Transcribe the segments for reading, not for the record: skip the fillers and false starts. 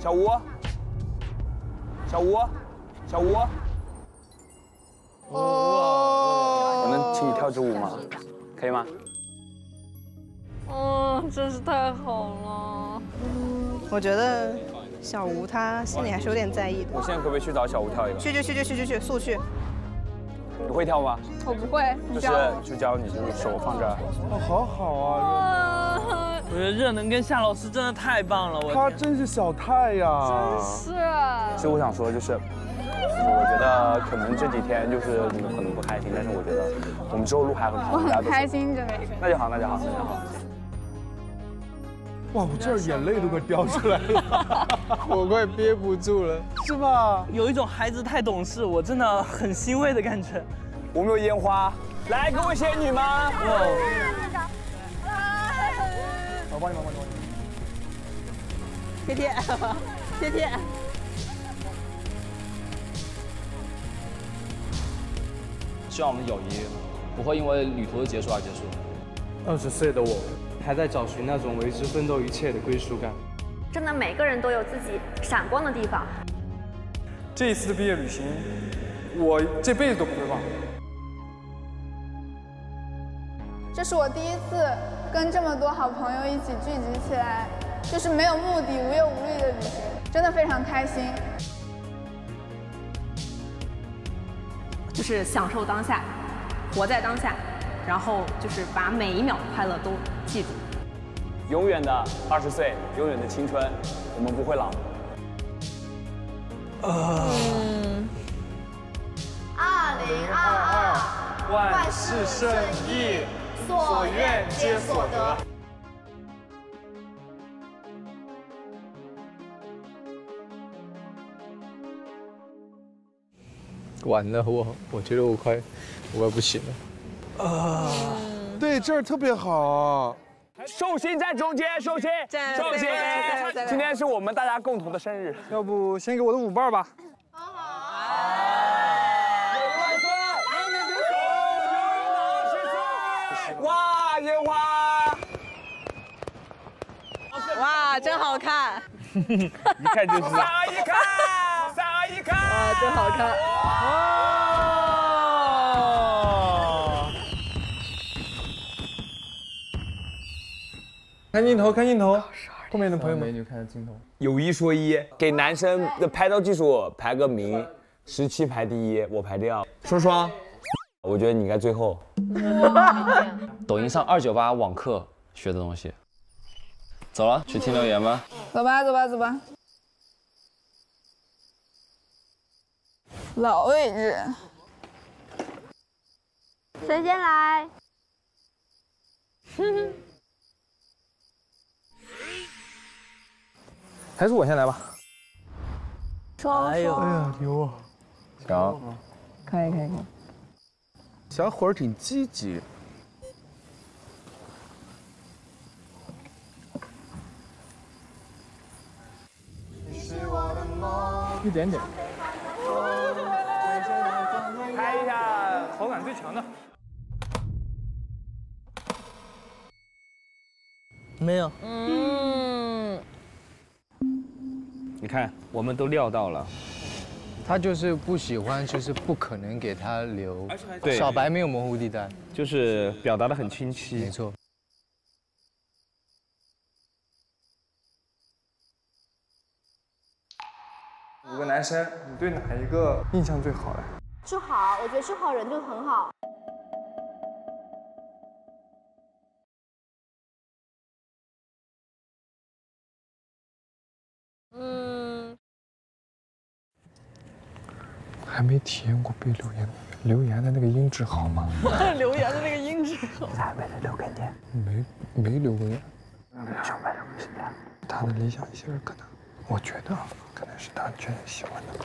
小吴，小吴，小吴。哦。我能请你跳支舞吗？可以吗？哦，真是太好了。我觉得小吴他心里还是有点在意的。我现在可不可以去找小吴跳一个？去，速去。 你会跳吗？我不会，就教你，就是手放这儿。哦，好好啊！我觉得热能跟夏老师真的太棒了，他真是小太阳。真是。其实我想说，就是我觉得可能这几天就是你们可能不开心，但是我觉得我们之后路还很长。我很开心，真的。那就好。哇，我这眼泪都快掉出来了，我快憋不住了，是吧？有一种孩子太懂事，我真的很欣慰的感觉。我们有烟花，来，各位仙女们，我帮你们，贴贴。希望我们的友谊不会因为旅途的结束而结束。20岁的我。 还在找寻那种为之奋斗一切的归属感。真的，每个人都有自己闪光的地方。这一次的毕业旅行，我这辈子都不会忘。这是我第一次跟这么多好朋友一起聚集起来，就是没有目的、无忧无虑的旅行，真的非常开心。就是享受当下，活在当下。 然后就是把每一秒的快乐都记住，永远的20岁，永远的青春，我们不会老。2022，万事顺意，所愿皆所得。完了，我觉得我快不行了。 啊，对，这儿特别好。寿星在中间，寿星，今天是我们大家共同的生日，要不先给我的舞伴吧。好好。万岁！永远的20岁！哇，烟花！哇，真好看！一看就知道。三二一看！啊，真好看！ 看镜头，后面的朋友们，美女看镜头。有一说一，给男生的拍照技术排个名，17排第一，我排第二。双，我觉得你应该最后。抖音上298网课学的东西。走了，去听留言吧。走吧。老位置，谁先来？还是我先来吧。哎呀，牛啊！行，可以。小伙儿挺积极。一点点。拍一下口感最强的。没有。你看，我们都料到了，他就是不喜欢，就是不可能给他留。对，小白没有模糊地带，就是表达得很清晰。没错。5个男生，你对哪一个印象最好呀？志豪，我觉得志豪人就很好。 还没体验过被留言的那个音质好吗？留言的那个音质好。还没留给你？没留过言。他的理想型可能，我觉得可能是他真喜欢的歌。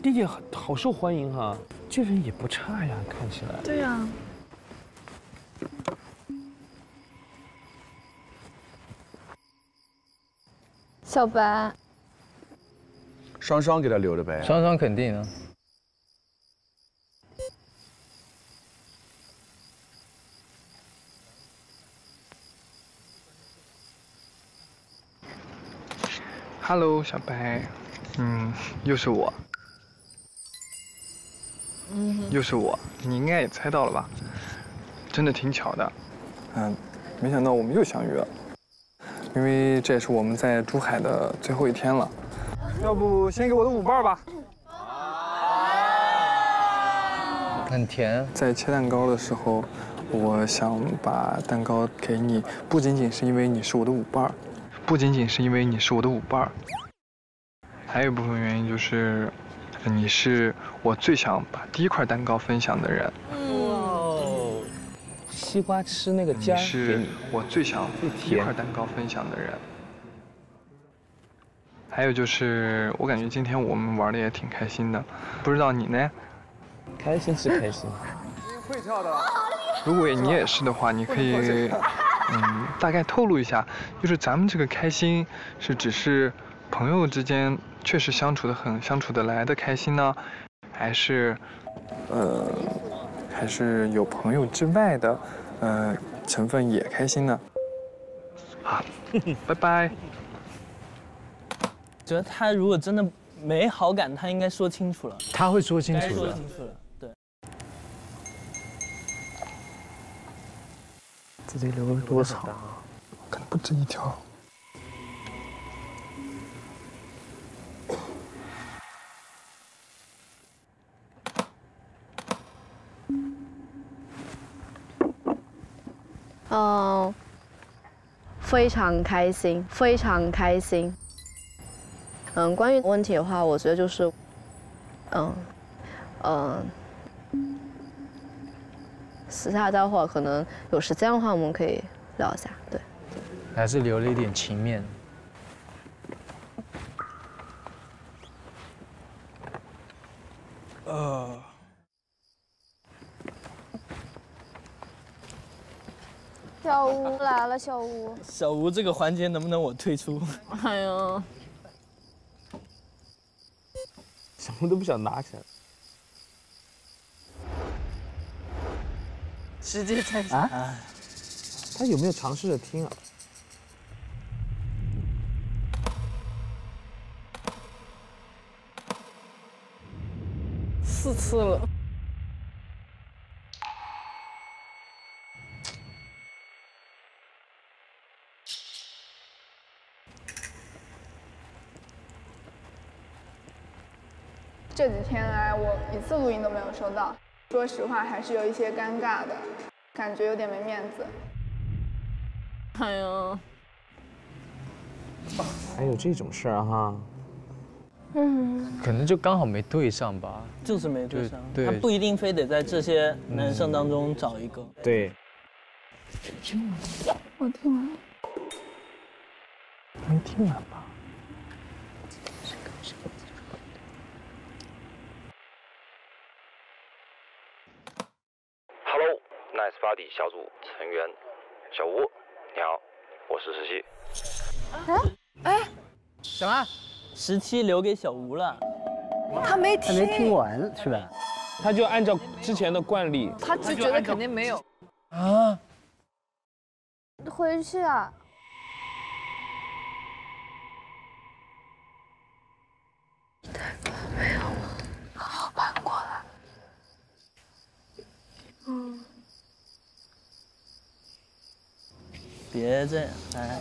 丽丽好受欢迎哈，这人也不差呀，看起来。对呀。小白。 双给他留着呗，双肯定啊。Hello， 小白，又是我，你应该也猜到了吧？真的挺巧的，没想到我们又相遇了，因为这也是我们在珠海的最后一天了。要不先给我的5瓣吧。 很甜。在切蛋糕的时候，我想把蛋糕给你，不仅仅是因为你是我的5瓣，还有一部分原因就是，你是我最想把第一块蛋糕分享的人。哦，西瓜吃那个尖儿。你是我最想第一块蛋糕分享的人。还有就是，我感觉今天我们玩的也挺开心的，不知道你呢？ 开心是开心，会跳的。如果你也是的话，你可以，大概透露一下，就是咱们这个开心是只是朋友之间确实相处得来的开心呢，还是，还是有朋友之外的，成分也开心呢？好，拜拜。觉得他如果真的。 没好感，他应该说清楚了。他会说清楚的。对。自己留了多少？可能不止1条。哦，非常开心，非常开心。 关于问题的话，我觉得就是，私下的话，可能有时间的话，我们可以聊一下，对。还是留了一点情面。小吴来了，小吴。小吴这个环节能不能我退出？哎呦。 什么都不想拿起来，直接拆啊！他有没有尝试着听啊？4次了。这几天来，我一次录音都没有收到。说实话，还是有一些尴尬的，感觉有点没面子。哎呦，还有这种事儿哈。可能就刚好没对上吧。就是没对上，他不一定非得在这些男生当中找一个。对。我听完了。没听完吧？ Nice Body 小组成员小吴，你好，我是17。哎，什么？17留给小吴了？他没听完是吧？他就按照之前的惯例，他就觉得肯定没有。啊！回去啊！蛋糕没有了，刚好搬过来。别这样，哎，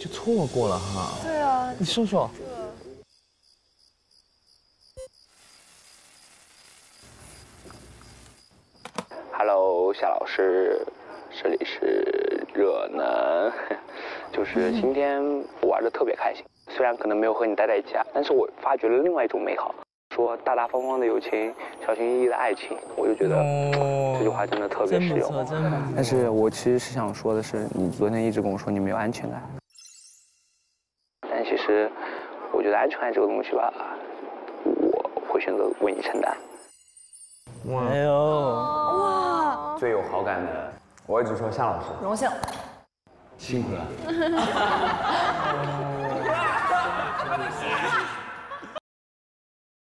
就错过了哈。对啊，你说说。Hello， 夏老师，这里是热能，就是今天我玩的特别开心，虽然可能没有和你待在一起啊，但是我发掘了另外一种美好，说大大方方的友情，小心翼翼的爱情，我就觉得。这句话真的特别实用，但是我其实是想说的是，你昨天一直跟我说你没有安全感，但其实我觉得安全感这个东西吧，我会选择为你承担。哇，哎呦，哇，最有好感的，我一直说夏老师，荣幸，辛苦了。